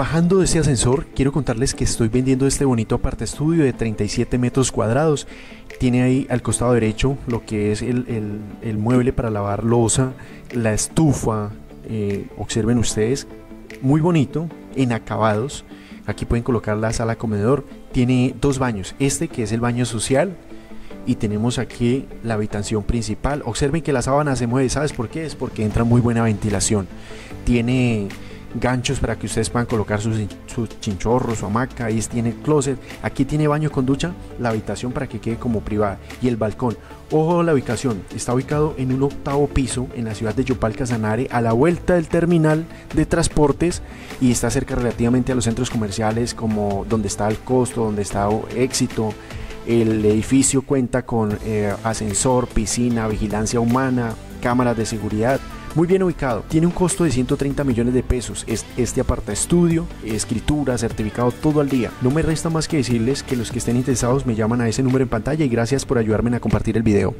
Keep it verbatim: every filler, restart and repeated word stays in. Bajando de este ascensor, quiero contarles que estoy vendiendo este bonito apartaestudio de treinta y siete metros cuadrados. Tiene ahí al costado derecho lo que es el, el, el mueble para lavar losa, la estufa, eh, observen ustedes, muy bonito, en acabados. Aquí pueden colocar la sala comedor, tiene dos baños, este que es el baño social y tenemos aquí la habitación principal. Observen que la sábana se mueve, ¿sabes por qué? Es porque entra muy buena ventilación, tiene ganchos para que ustedes puedan colocar sus, sus chinchorros, su hamaca. Ahí tiene el closet, aquí tiene baño con ducha, la habitación para que quede como privada y el balcón. Ojo, la ubicación está ubicado en un octavo piso en la ciudad de Yopal, Casanare, a la vuelta del terminal de transportes y está cerca relativamente a los centros comerciales como donde está el Costo, donde está Éxito. El edificio cuenta con eh, ascensor, piscina, vigilancia humana, cámaras de seguridad. Muy bien ubicado, tiene un costo de ciento treinta millones de pesos, este apartaestudio, escritura, certificado, todo al día. No me resta más que decirles que los que estén interesados me llaman a ese número en pantalla y gracias por ayudarme a compartir el video.